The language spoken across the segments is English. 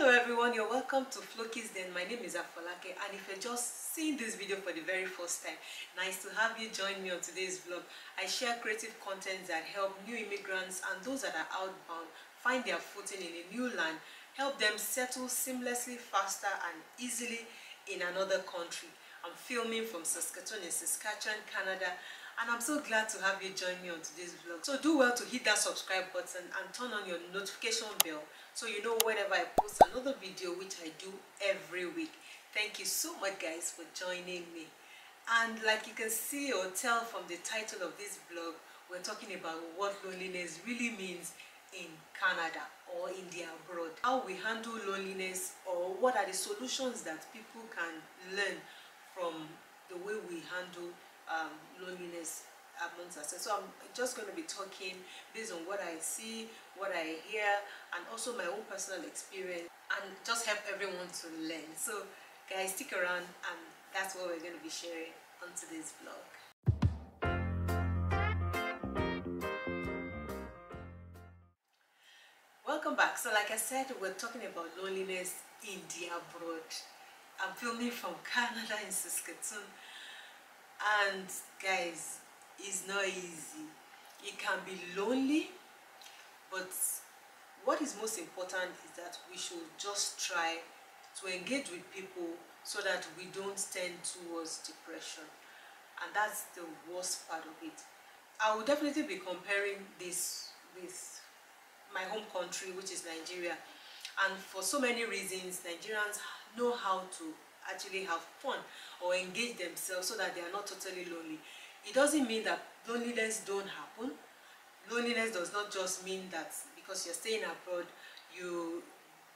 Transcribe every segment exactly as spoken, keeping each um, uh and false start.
Hello everyone, you're welcome to Flokies Den. My name is Afolake, and if you're just seeing this video for the very first time, nice to have you join me on today's vlog. I share creative content that help new immigrants and those that are outbound find their footing in a new land, help them settle seamlessly, faster and easily in another country. I'm filming from Saskatoon in Saskatchewan, Canada, and I'm so glad to have you join me on today's vlog. So do well to hit that subscribe button and turn on your notification bell so you know whenever I post another video, which I do every week. Thank you so much guys for joining me. And like you can see or tell from the title of this vlog, we're talking about what loneliness really means in Canada or in the abroad. How we handle loneliness, or what are the solutions that people can learn from the way we handle Um, loneliness amongst us. So I'm just going to be talking based on what I see, what I hear, and also my own personal experience, and just help everyone to learn. So guys, stick around, and that's what we're going to be sharing on today's vlog. Welcome back. So like I said, we're talking about loneliness in the abroad. I'm filming from Canada in Saskatoon. And guys, it's not easy. It can be lonely, but what is most important is that we should just try to engage with people so that we don't tend towards depression, and that's the worst part of it. I will definitely be comparing this with my home country, which is Nigeria, and for so many reasons Nigerians know how to actually have fun or engage themselves so that they are not totally lonely. It doesn't mean that loneliness don't happen. Loneliness does not just mean that because you're staying abroad you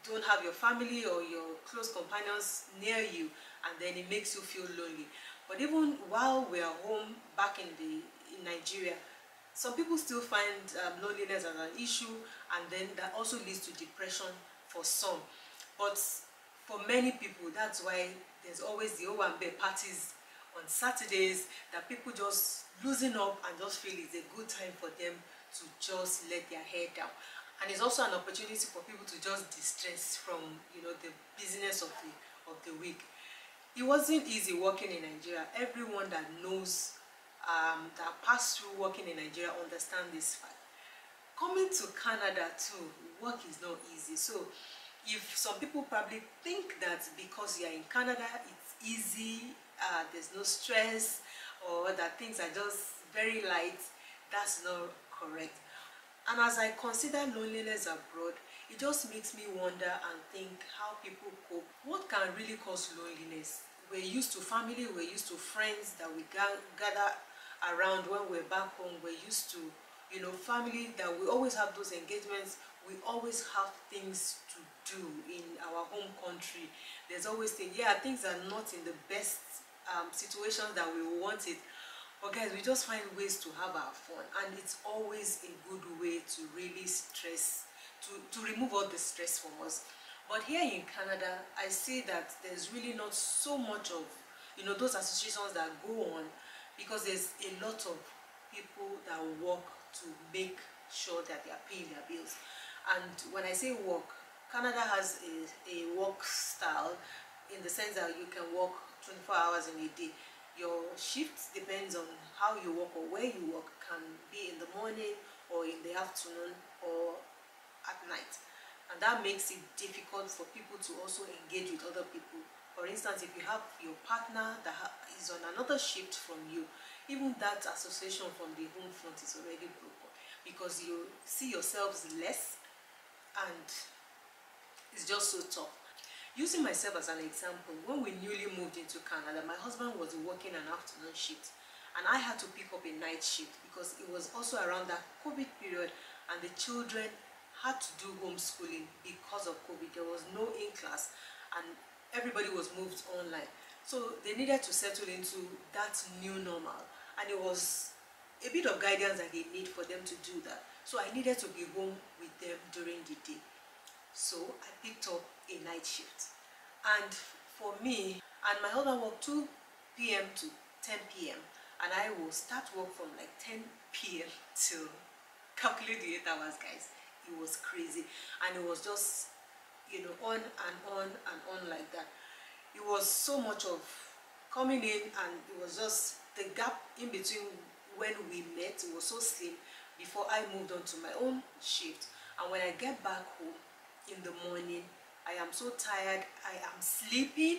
don't have your family or your close companions near you, and then it makes you feel lonely. But even while we are home back in the in Nigeria, some people still find um, loneliness as an issue, and then that also leads to depression for some. But for many people, that's why there's always the Owambe parties on Saturdays that people just loosen up and just feel it's a good time for them to just let their hair down. And it's also an opportunity for people to just distress from, you know, the business of the of the week. It wasn't easy working in Nigeria. Everyone that knows um, that passed through working in Nigeria understand this fact. Coming to Canada too, work is not easy. So if some people probably think that because you are in Canada it's easy, uh, there's no stress, or that things are just very light, that's not correct. And as I consider loneliness abroad, it just makes me wonder and think how people cope. What can really cause loneliness? We're used to family, we're used to friends that we gather around when we're back home. We're used to, you know, family, that we always have those engagements. We always have things to do in our home country. There's always things, yeah, things are not in the best um, situation that we want it. But guys, we just find ways to have our fun. And it's always a good way to really stress, to, to remove all the stress from us. But here in Canada, I see that there's really not so much of, you know, those associations that go on, because there's a lot of people that work to make sure that they are paying their bills. And when I say work, Canada has a, a work style in the sense that you can work twenty-four hours in a day. Your shift depends on how you work or where you work. It can be in the morning or in the afternoon or at night. And that makes it difficult for people to also engage with other people. For instance, if you have your partner that is on another shift from you, even that association from the home front is already broken, because you see yourselves less, and it's just so tough. Using myself as an example, when we newly moved into Canada, my husband was working an afternoon shift and I had to pick up a night shift, because it was also around that COVID period and the children had to do homeschooling because of COVID. There was no in-class and everybody was moved online, so they needed to settle into that new normal, and it was a bit of guidance that they need for them to do that. So I needed to be home with them during the day. So I picked up a night shift. And for me, and my husband worked two p m to ten p m and I will start work from like ten p m to calculate the eight hours, guys. It was crazy. And it was just you know, on and on and on like that. It was so much of coming in, and it was just the gap in between when we met, it was so slim before I moved on to my own shift. And when I get back home in the morning, I am so tired, I am sleeping,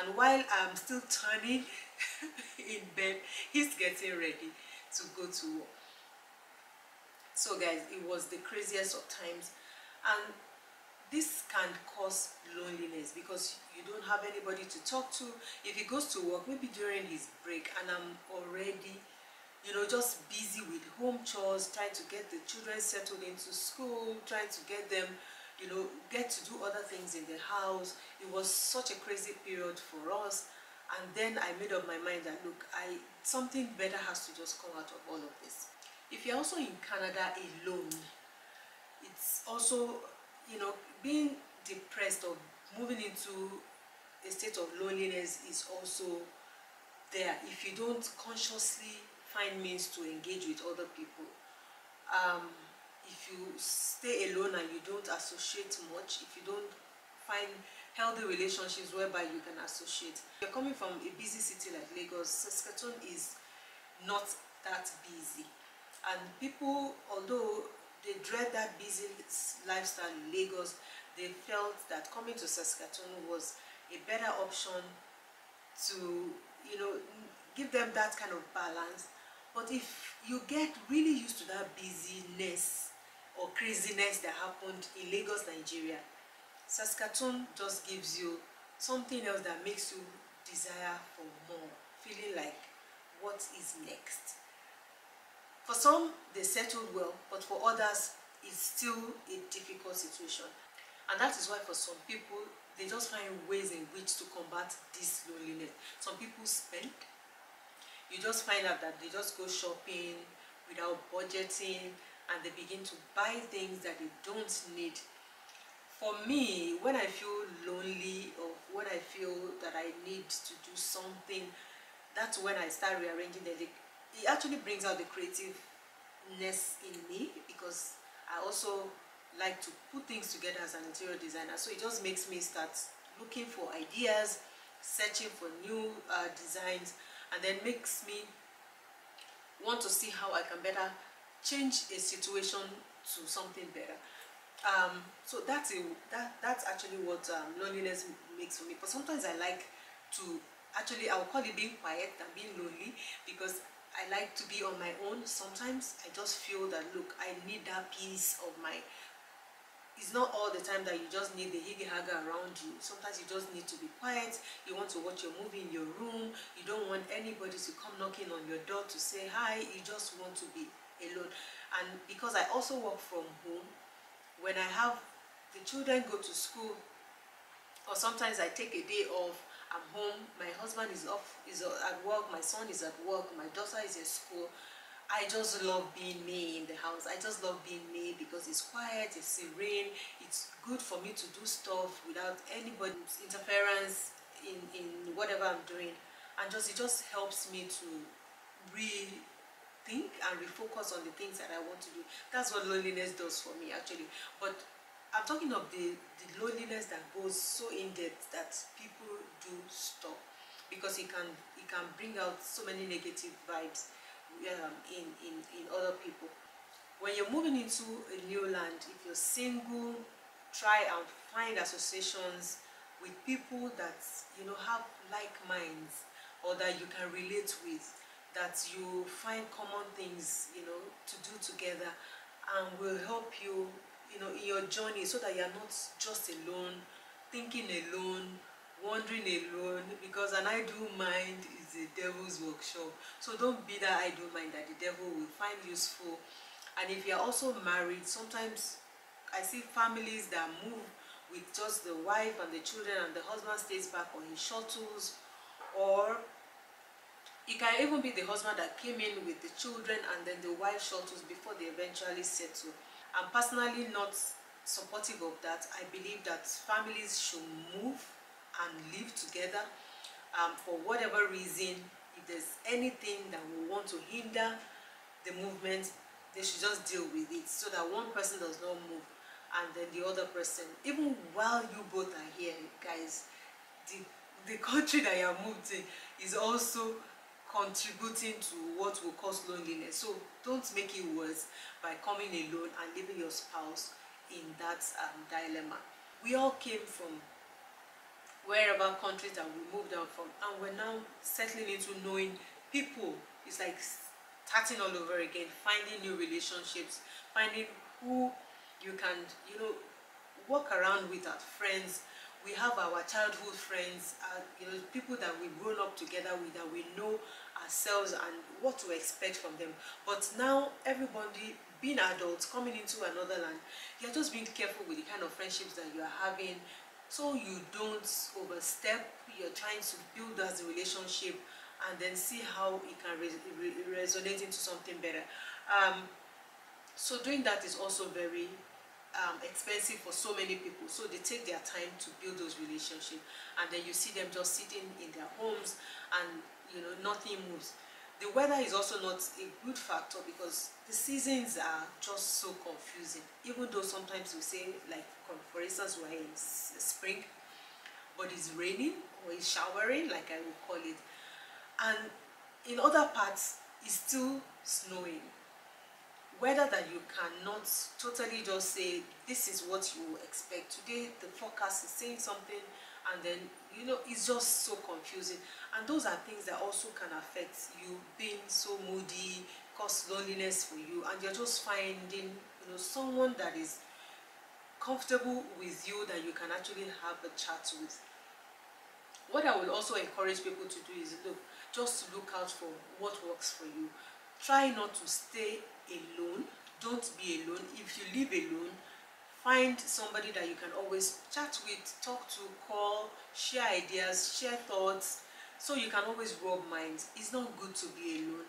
and while I'm still turning in bed, he's getting ready to go to work. So guys, it was the craziest of times, and this can cause loneliness because you don't have anybody to talk to. If he goes to work, maybe during his break, and I'm already, you know, just busy with home chores, trying to get the children settled into school, trying to get them, you know, get to do other things in the house. It was such a crazy period for us. And then I made up my mind that, look, I something better has to just come out of all of this. If you're also in Canada alone, it's also, you know, being depressed or moving into a state of loneliness is also there if you don't consciously find means to engage with other people. Um, if you stay alone and you don't associate much, if you don't find healthy relationships whereby you can associate. You're coming from a busy city like Lagos. Saskatoon is not that busy, and people, although they dread that busy lifestyle in Lagos, they felt that coming to Saskatoon was a better option to, you know, give them that kind of balance. But if you get really used to that busyness or craziness that happened in Lagos, Nigeria, Saskatoon just gives you something else that makes you desire for more, feeling like what is next. For some, they settled well, but for others, it's still a difficult situation. And that is why for some people, they just find ways in which to combat this loneliness. Some people spend. You just find out that they just go shopping without budgeting, and they begin to buy things that they don't need. For me, when I feel lonely or when I feel that I need to do something, that's when I start rearranging the day. It actually brings out the creativeness in me, because I also like to put things together as an interior designer. So it just makes me start looking for ideas, searching for new uh, designs, and then makes me want to see how I can better change a situation to something better. Um, so that's a, that that's actually what um, loneliness makes for me. But sometimes I like to actually, I'll call it being quiet than being lonely, because I like to be on my own. Sometimes I just feel that, look, I need that peace of my. It's not all the time that you just need the higgy-haggy around you. Sometimes you just need to be quiet. You want to watch your movie in your room. You don't want anybody to come knocking on your door to say hi. You just want to be alone. And because I also work from home, when I have the children go to school, or sometimes I take a day off, I'm home, my husband is off, is at work, my son is at work, my daughter is at school. I just love being me in the house. I just love being me because it's quiet, it's serene, it's good for me to do stuff without anybody's interference in, in whatever I'm doing. And just it just helps me to rethink and refocus on the things that I want to do. That's what loneliness does for me, actually. But I'm talking of the, the loneliness that goes so in-depth that people do stop, because it can, it can bring out so many negative vibes um, in, in, in other people. When you're moving into a new land, if you're single, try and find associations with people that, you know, have like minds, or that you can relate with, that you find common things, you know, to do together, and will help you, you know, in your journey, so that you're not just alone, thinking alone, wandering alone, because an idle mind is the devil's workshop. So don't be that idle mind that the devil will find useful. And if you're also married, sometimes I see families that move with just the wife and the children, and the husband stays back on his shuttles, or it can even be the husband that came in with the children and then the wife shuttles before they eventually settle. I'm personally not supportive of that. I believe that families should move and live together. Um, for whatever reason, if there's anything that will want to hinder the movement, they should just deal with it so that one person does not move. and then the other person, even while you both are here, guys, the, the country that you are moved in is also contributing to what will cause loneliness. So don't make it worse by coming alone and leaving your spouse in that um, dilemma. We all came from wherever countries that we moved out from, and we're now settling into knowing people. It's like starting all over again, finding new relationships, finding who you can, you know, walk around with as friends. We have our childhood friends, uh, you know, people that we've grown up together with, that we know ourselves and what to expect from them. But now everybody being adults, coming into another land, you're just being careful with the kind of friendships that you're having, so you don't overstep. You're trying to build as a relationship and then see how it can re re resonate into something better. Um, so doing that is also very um, expensive for so many people. So they take their time to build those relationships, and then you see them just sitting in their homes and, you know, nothing moves. The weather is also not a good factor because the seasons are just so confusing. Even though sometimes we say, like, for instance, we're in spring, but it's raining or it's showering, like I would call it. And in other parts, it's still snowing. Weather that you cannot totally just say, this is what you expect. Today, the forecast is saying something, and then, you know, it's just so confusing. And those are things that also can affect you, being so moody, cause loneliness for you, and you're just finding, you know, someone that is comfortable with you, that you can actually have a chat with. What I would also encourage people to do is, look, just look out for what works for you. Try not to stay alone. Don't be alone. If you live alone, find somebody that you can always chat with, talk to, call, share ideas, share thoughts, so you can always rub minds. It's not good to be alone.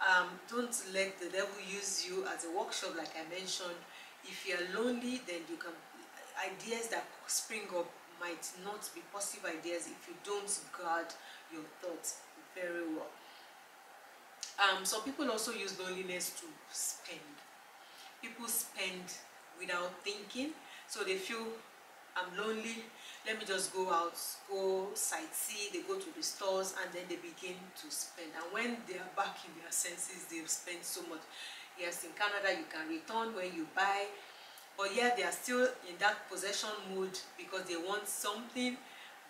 Um, don't let the devil use you as a workshop, like I mentioned. If you are lonely, then you can, ideas that spring up might not be positive ideas if you don't guard your thoughts very well. Um, some people also use loneliness to spend. People spend without thinking, so they feel, I'm lonely, let me just go out, go sightsee. They go to the stores, and then they begin to spend. And when they are back in their senses, they've spent so much. Yes, in Canada, you can return when you buy, but yet they are still in that possession mood because they want something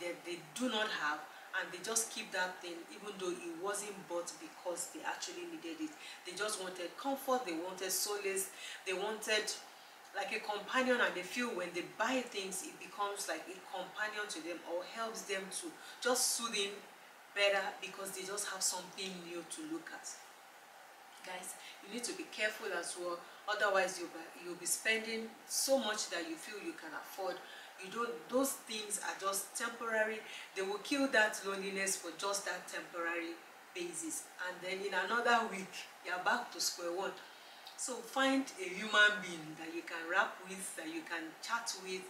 that they do not have, and they just keep that thing even though it wasn't bought because they actually needed it. They just wanted comfort, they wanted solace, they wanted like a companion, and they feel when they buy things, it becomes like a companion to them or helps them to just soothe them better because they just have something new to look at. Guys, you need to be careful as well, otherwise you'll be, you'll be spending so much that you feel you can afford. You don't, those things are just temporary. They will kill that loneliness for just that temporary basis, and then in another week you're back to square one. So find a human being that you can rap with, that you can chat with,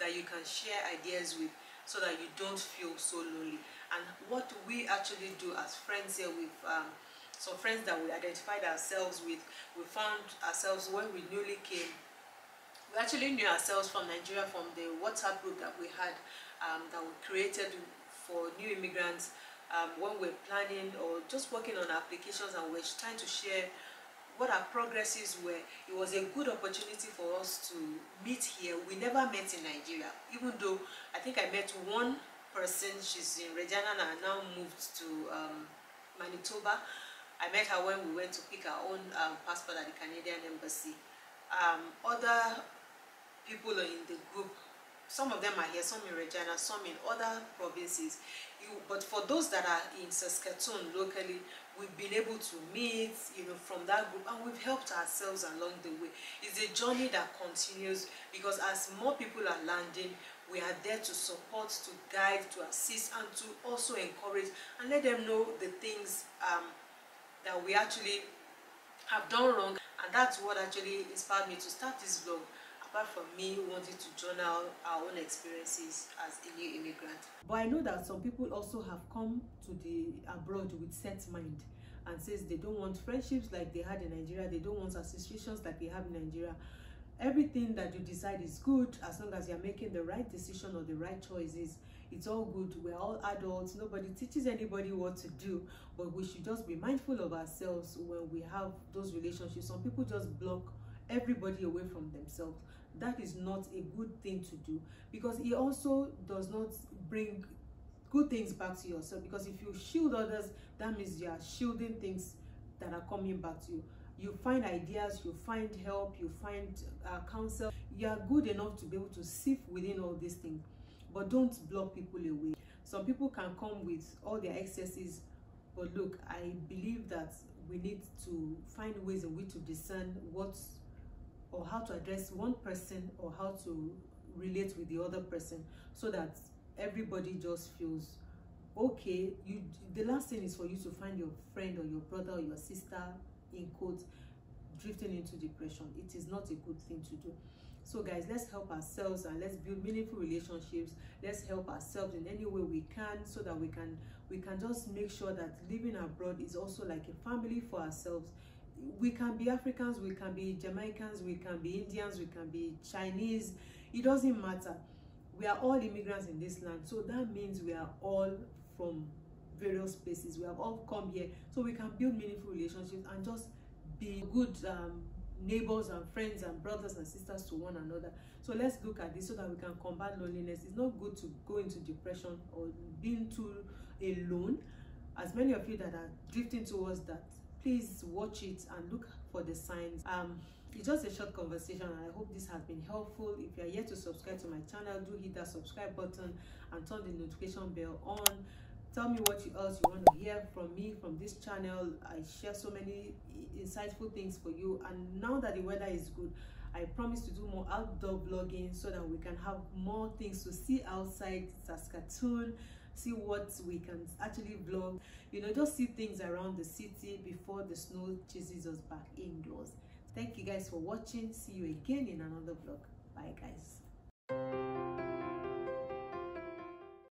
that you can share ideas with, so that you don't feel so lonely. And what we actually do as friends here with um, So friends that we identified ourselves with, we found ourselves when we newly came. We actually knew ourselves from Nigeria from the WhatsApp group that we had, um, that we created for new immigrants um, when we're planning or just working on applications, and we're trying to share what our progresses were. It was a good opportunity for us to meet here. We never met in Nigeria, even though I think I met one person. She's in Regina and now moved to um, Manitoba. I met her when we went to pick our own um, passport at the Canadian embassy. Um, other people are in the group. Some of them are here, some in Regina, some in other provinces. You, but for those that are in Saskatoon locally, we've been able to meet, you know, from that group, and we've helped ourselves along the way. It's a journey that continues, because as more people are landing, we are there to support, to guide, to assist, and to also encourage and let them know the things um, that we actually have done wrong. And that's what actually inspired me to start this vlog, apart from me wanting to journal our own experiences as a new immigrant. But I know that some people also have come to the abroad with set mind and says they don't want friendships like they had in Nigeria, they don't want associations like they have in Nigeria. everything that you decide is good as long as you're making the right decision or the right choices. It's all good. We're all adults. Nobody teaches anybody what to do, but we should just be mindful of ourselves when we have those relationships. Some people just block everybody away from themselves. That is not a good thing to do, because it also does not bring good things back to yourself. Because if you shield others, that means you are shielding things that are coming back to you. You find ideas, you find help, you find uh, counsel. You are good enough to be able to sift within all these things, but don't block people away. Some people can come with all their excesses, but look, I believe that we need to find ways in which to discern what or how to address one person or how to relate with the other person, so that everybody just feels okay. You, the last thing is for you to find your friend or your brother or your sister, in quotes, drifting into depression. It is not a good thing to do. So guys, let's help ourselves and let's build meaningful relationships. Let's help ourselves in any way we can, so that we can we can just make sure that living abroad is also like a family for ourselves. We can be Africans, we can be Jamaicans, we can be Indians, we can be Chinese. It doesn't matter. We are all immigrants in this land, so that means we are all from various places. We have all come here so we can build meaningful relationships and just be good um, neighbors and friends and brothers and sisters to one another. So let's look at this so that we can combat loneliness. It's not good to go into depression or being too alone. As many of you that are drifting towards that, please watch it and look for the signs. Um, it's just a short conversation and I hope this has been helpful. If you are yet to subscribe to my channel, do hit that subscribe button and turn the notification bell on. Tell me what else you want to hear from me, from this channel. I share so many insightful things for you. And now that the weather is good, I promise to do more outdoor vlogging so that we can have more things to see outside Saskatoon, see what we can actually vlog. You know, just see things around the city before the snow chases us back indoors. Thank you guys for watching. See you again in another vlog. Bye guys.